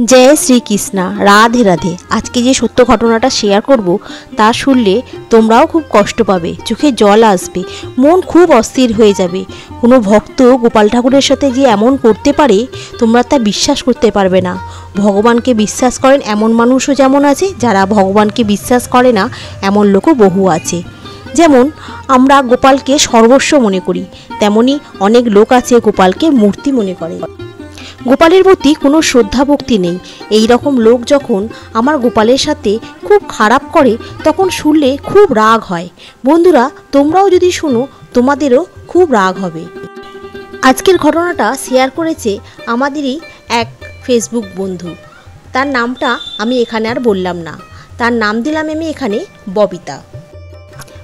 जय श्री कृष्णा राधे राधे। आज के जे सत्य घटनाटा शेयर करब ता शुनले तोमराओ खूब कष्ट पाबे, चोखे जल आसबे, मन खूब अस्थिर हो जाबे। कोनो भक्त गोपाल ठाकुरेर साथे जे एमन करते पारे तोमरा ता विश्वास करते पारबे ना। भगवान के विश्वास करें एमन मानुषो जेमन आछे, जारा भगवान के विश्वास करे ना एमन लोको बहु आछे। जेमन आमरा गोपाल के सर्वस्व मने करी, तेमनी अनेक लोक आछे गोपाल के मूर्ति मने करे, गोपालेर प्रति कोनो श्रद्धा भक्ति नहीं। एई रकम लोक जखन आमार गोपालेर साथे खूब खराब करे तखन शुनले खूब राग हय। बंधुरा तोमराओ यदि शुनो तोमादेरो खूब राग हबे। आजकेर घटनाटा शेयर करेछे आमादेरई एक फेसबुक बंधु, तार नामटा आमी एखाने आर बोल्लाम ना, तार नाम दिलाम आमी एखाने बबिता।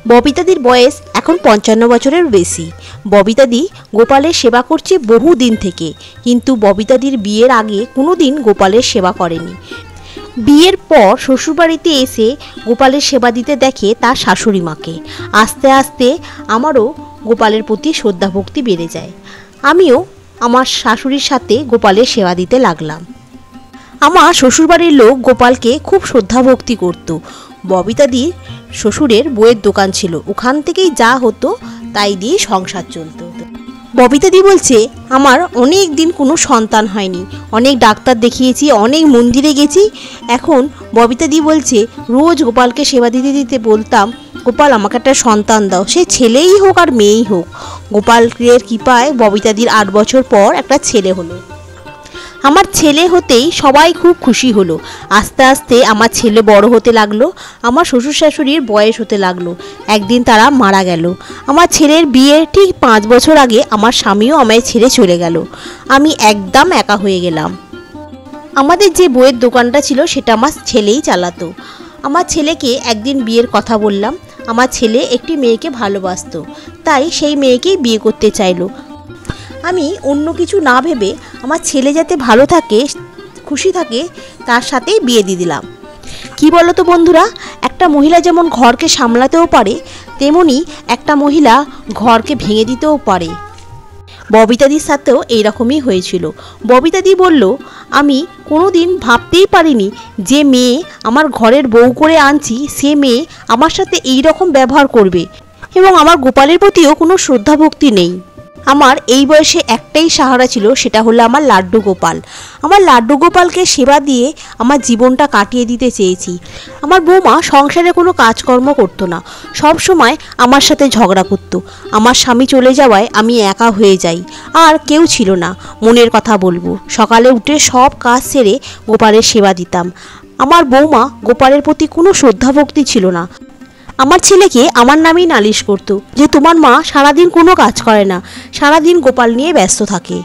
बबितादिर बयस एखन 55 बछरेर बेशी। बबितादी गोपालेर सेवा करछे बहु दिन थेके, किन्तु बबितादिर बियेर आगे कोनो दिन गोपालेर सेवा करेनी। बियेर पर शोशुरबाड़ीते एसे गोपालेर सेवा दिते देखे तार शाशुड़ी माके। आस्ते आस्ते आमारो गोपालेर प्रति श्रद्धा भक्ति बेड़े जाय। आमिओ आमार शाशुड़ीर साथे गोपालेर सेवा दिते लागलाम। आमार शोशुरबाड़ीर लोक गोपालके खूब श्रद्धा भक्ति करतो। बबितादिर शशुरेर बोयेर दोकान छिलो, ओखान थेकेई जा हतो ताई दिये संसार चलतो। बबितादी बोलछे आमार अनेक दिन कोनो सन्तान हयनि, अनेक डाक्तार देखियेछि, अनेक मंदिरे गेछि। एखन बबितादी बोलछे रोज गोपालके सेवा दिते दिते बोलताम गोपाल आमाके एकटा सन्तान दाओ, से छेलेई होक आर मेयेई होक। गोपालेर कृपाय बबितादिर 8 बछर पर एकटा छेले हलो। आमार छेले होतेई सबाई खूब खुशी हलो। आस्ते आस्ते आमार छेले बड़ो होते लागलो, आमार शशुर शाशुड़ीर बयस होते लागलो। एक दिन तारा मारा गेलो। आमार छेलेर बिये ठीक 5 बछर आगे आमार स्वामीओ आमाय छेड़े चले गेलो। आमी एकदम एका हये गेलाम। आमादेर जे बोयेर दोकानटा छिलो सेटा आमार छेलेई चालातो। आमार छेलेके एकदिन बियेर कथा बोल्लाम। आमार छेले एकटी मेयेके भालोबासतो, ताई सेई मेयेकेई बिये करते चाइलो। आमी अन्य किछु ना भेबे आमार छेले जाते भालो थाके, खुशी थाके, तार साथेई बिये दिये दिलाम। कि बोलो तो बंधुरा, एकटा महिला जेमन घर के सामलातेओ पारे तेमोनी एकटा महिला घर के भेंगे दितेओ पारे। बबितादिर साथेओ एई रकमई हयेछिलो। बबितादी बोल्लो आमी कोनोदिन भाबतेई पारिनी जे मेये आमार घरेर बउ करे आनछि से मेये आमार साथे एई रकम व्यवहार करबे एबं आमार गोपालेर प्रतिओ कोनो श्रद्धा भक्ति नेई। आमार एई बयसे एकटाई सहारा छिलो, सेटा हलो आमार लाड्डू गोपाल। आमार लाड्डू गोपालके सेवा दिए आमार जीवनटा काटिये दिते चेयेछि। आमार बौमा संसारे कोनो काजकर्म करतो ना, सब समय आमार साथे झगड़ा करतो। आमार स्वामी चले जावाय आमी एका हये जाई, आर केउ छिलो ना मनेर कथा बोलबो। सकाले उठे सब काज सेरे गोपालेर सेवा दिताम। आमार बौमा गोपालेर प्रति कोनो श्रद्धा भक्ति छिलो ना। आमार छेलेके आमार नामेई नालिश करतो जे तोमार मा सारा दिन कोनो काज करे ना, सारा दिन गोपाल निये व्यस्त थाके।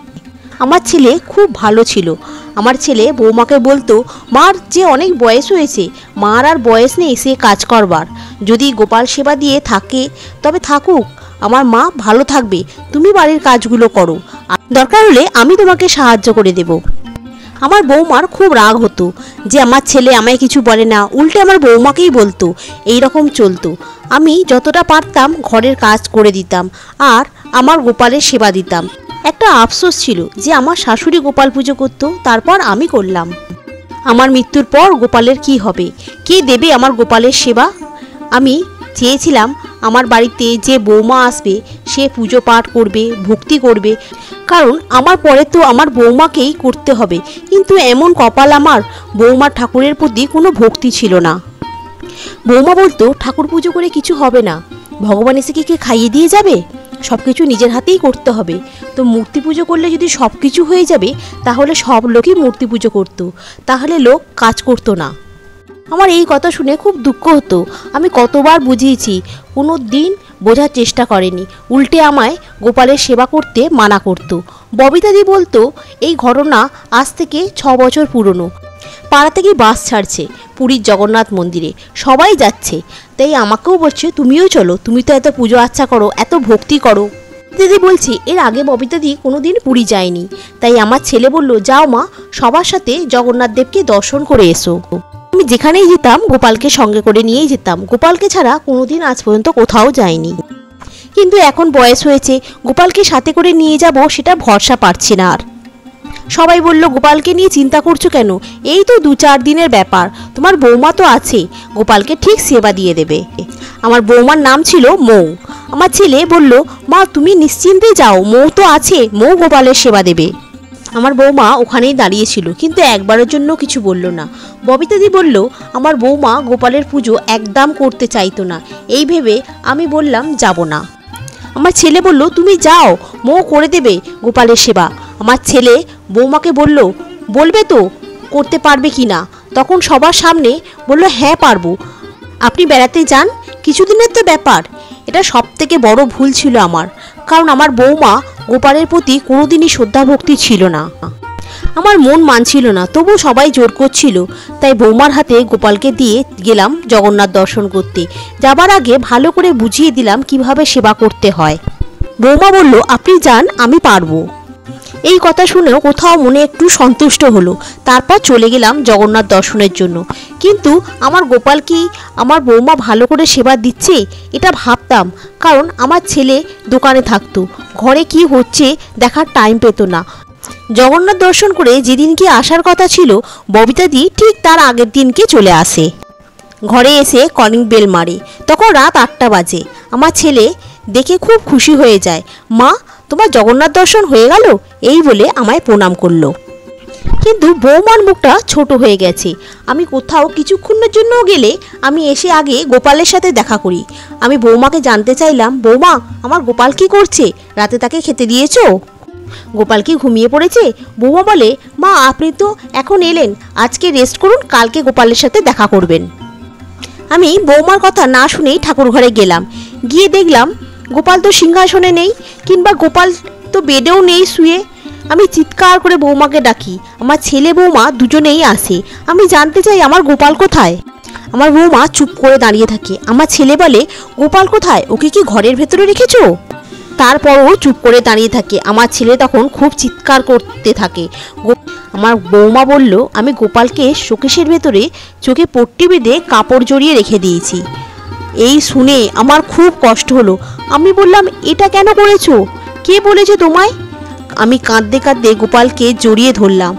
आमार छेले खूब भालो छिलो। आमार छेले बौमाके बोलतो मार जे अनेक बयस हयेछे, मार आर बयस नेई से काज करबार, जदि गोपाल सेवा दिये थाके तबे थाकुक, आमार मा भालो थाकबे, तुमी बाड़िर काजगुलो करो, दरकार हले आमी तोमाके साहाज्य करे देबो। आमार बौमार खूब राग हतो जे आमार छेले आमाय किछु बोले ना, उल्टे आमार बौमाकेई बोलतो। एई रकम चलतो। आमी जतटा पारताम घरेर काज करे दिताम आर आमार गोपालेर सेवा दिताम। एकटा अफसोस छिलो जे आमार शाशुड़ी गोपाल पूजो करतो, तारपर आमी करलाम। आमार मृत्युर पर गोपालेर की हबे, के देबे आमार गोपालेर सेवा? आमी চেয়েছিলাম আমার বাড়িতে যে বৌমা আসবে সে পূজো পাঠ করবে, ভক্তি করবে, কারণ আমার পরে তো আমার বৌমাকেই করতে হবে। কিন্তু এমন কপাল আমার, বৌমা ঠাকুরের প্রতি কোনো ভক্তি ছিল না। বৌমা বলতো ঠাকুর পূজো করে কিছু হবে না, ভগবান এসে কি খাইয়ে দিয়ে যাবে, সব কিছু নিজের হাতেই করতে হবে। তো মূর্তি পূজো করলে যদি সব কিছু হয়ে যাবে তাহলে সব লোকই মূর্তি পূজো করতো, তাহলে লোক কাজ করতো না। আমার এই কথা শুনে খুব দুঃখ হতো। আমি কতবার বুঝিয়েছি, কোনো দিন বোঝার চেষ্টা করেনি, উল্টে আমায় গোপালের সেবা করতে মানা করত। ববিতাদি বলতো এই ঘটনা আজ থেকে 6 বছর পুরনো। পাড়া থেকে বাস ছাড়ছে পুরীর জগন্নাথ মন্দিরে, সবাই যাচ্ছে, তাই আমাকেও বলছে তুমিও চলো, তুমি তো এত পুজো আচ্ছা করো, এত ভক্তি করো। দিদি বলছি এর আগে ববিতাদি কোনোদিন পুরী যায়নি, তাই আমার ছেলে বলল যাও মা, সবার সাথে জগন্নাথ দেবকে দর্শন করে এসো। আমি যেখানেই যেতাম গোপালকে সঙ্গে করে নিয়েই যেতাম, গোপালকে ছাড়া কোনোদিন আজ পর্যন্ত কোথাও যাইনি। কিন্তু এখন বয়স হয়েছে, গোপালকে সাথে করে নিয়ে যাব সেটা ভরসা পাচ্ছি না। আর সবাই বলল, গোপালকে নিয়ে চিন্তা করছো কেন? এই তো ২-৪ দিনের ব্যাপার, তোমার বৌমা তো আছে, গোপালকে ঠিক সেবা দিয়ে দেবে। আমার বৌমার নাম ছিল মৌ। আমার ছেলে বলল, মা তুমি নিশ্চিন্তে যাও, মৌ তো আছে, মৌ গোপালের সেবা দেবে। আমার বৌমা ওখানেই দাঁড়িয়েছিল, কিন্তু একবারের জন্য কিছু বলল না। ববিতাদি বলল, আমার বৌমা গোপালের পুজো একদম করতে চাইতো না। এই ভেবে আমি বললাম, যাব না। আমার ছেলে বলল, তুমি যাও, মৌ করে দেবে গোপালের সেবা। আমার ছেলে বৌমাকে বলল, বলবে তো করতে পারবে কি না? তখন সবার সামনে বলল, হ্যাঁ পারবো, আপনি বেড়াতে যান, কিছুদিনের তো ব্যাপার। এটা সবথেকে বড় ভুল ছিল আমার, কারণ আমার বৌমা গোপালের প্রতি কোনোদিনই শ্রদ্ধা ভক্তি ছিল না। আমার মন মানছিল না, তবু সবাই জোর করছিল, তাই বৌমার হাতে গোপালকে দিয়ে গেলাম জগন্নাথ দর্শন করতে। যাবার আগে ভালো করে বুঝিয়ে দিলাম কিভাবে সেবা করতে হয়। বৌমা বলল, আপনি যান, আমি পারবো। এই কথা শুনেও কোথাও মনে একটু সন্তুষ্ট হলো। তারপর চলে গেলাম জগন্নাথ দর্শনের জন্য। কিন্তু আমার গোপাল কি আমার বৌমা ভালো করে সেবা দিচ্ছে, এটা ভাবতাম, কারণ আমার ছেলে দোকানে থাকতো, ঘরে কি হচ্ছে দেখার টাইম পেত না। জগন্নাথ দর্শন করে যেদিনকে আসার কথা ছিল, ববিতাদি ঠিক তার আগের দিনকে চলে আসে। ঘরে এসে কলিং বেল মারে, তখন রাত ৮টা বাজে। আমার ছেলে দেখে খুব খুশি হয়ে যায়। মা, তোমার জগন্নাথ দর্শন হয়ে গেল, এই বলে আমায় প্রণাম করলো। কিন্তু বৌমার মুখটা ছোট হয়ে গেছে। আমি কোথাও কিছুক্ষণের জন্য গেলে আমি এসে আগে গোপালের সাথে দেখা করি। আমি বৌমাকে জানতে চাইলাম, বৌমা আমার গোপাল কি করছে? রাতে তাকে খেতে দিয়েছ? গোপাল কি ঘুমিয়ে পড়েছে? বৌমা বলে, মা আপনি তো এখন এলেন, আজকে রেস্ট করুন, কালকে গোপালের সাথে দেখা করবেন। আমি বৌমার কথা না শুনেই ঠাকুর ঘরে গেলাম। গিয়ে দেখলাম গোপাল তো সিংহাসনে নেই, কিংবা গোপাল তো বেডেও নেই, শুয়ে। আমি চিৎকার করে বৌমাকে ডাকি, আমার ছেলে বৌমা দুজনেই আসে। আমি জানতে চাই আমার গোপাল কোথায়। আমার বৌমা চুপ করে দাঁড়িয়ে থাকে। আমার ছেলে বলে, গোপাল কোথায়? ওকে কি ঘরের ভেতরে রেখেছো? তারপরও চুপ করে দাঁড়িয়ে থাকে। আমার ছেলে তখন খুব চিৎকার করতে থাকে। আমার বৌমা বলল, আমি গোপালকে শোকেসের ভেতরে চোখে পট্টি বেঁধে কাপড় জড়িয়ে রেখে দিয়েছি। এই শুনে আমার খুব কষ্ট হলো। আমি বললাম, এটা কেন করেছো? কে বলেছে তোমায়? আমি কাঁদতে কাঁদতে গোপালকে জড়িয়ে ধরলাম।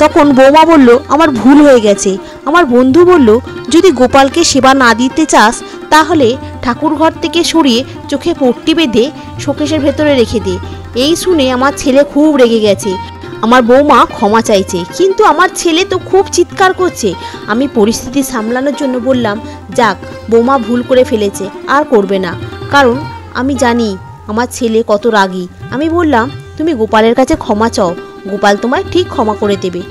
তখন বৌমা বলল, আমার ভুল হয়ে গেছে। আমার বন্ধু বলল, যদি গোপালকে সেবা না দিতে চাস, তাহলে ঠাকুর ঘর থেকে সরিয়ে চোখে পট্টি বেঁধে শোকেসের ভেতরে রেখে দে। এই শুনে আমার ছেলে খুব রেগে গেছে। আমার বৌমা ক্ষমা চাইছে, কিন্তু আমার ছেলে তো খুব চিৎকার করছে। আমি পরিস্থিতি সামলানোর জন্য বললাম, যাক বৌমা ভুল করে ফেলেছে, আর করবে না। কারণ আমি জানি আমার ছেলে কত রাগী। আমি বললাম, তুমি গোপালের কাছে ক্ষমা চাও, গোপাল তোমায় ঠিক ক্ষমা করে দেবে।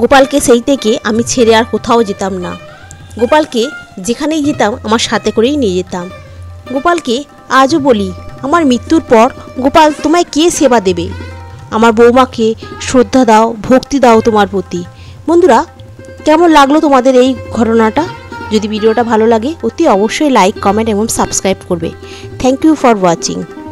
গোপালকে সেই থেকে আমি ছেড়ে আর কোথাও যেতাম না। গোপালকে যেখানেই যেতাম আমার সাথে করেই নিয়ে যেতাম। গোপালকে আজও বলি, আমার মৃত্যুর পর গোপাল তোমায় কে সেবা দেবে? আমার বৌমাকে শ্রদ্ধা দাও, ভক্তি দাও তোমার প্রতি। বন্ধুরা, কেমন লাগলো তোমাদের এই ঘটনাটা? যদি ভিডিওটা ভালো লাগে অতি অবশ্যই লাইক, কমেন্ট এবং সাবস্ক্রাইব করবে। Thank you for watching.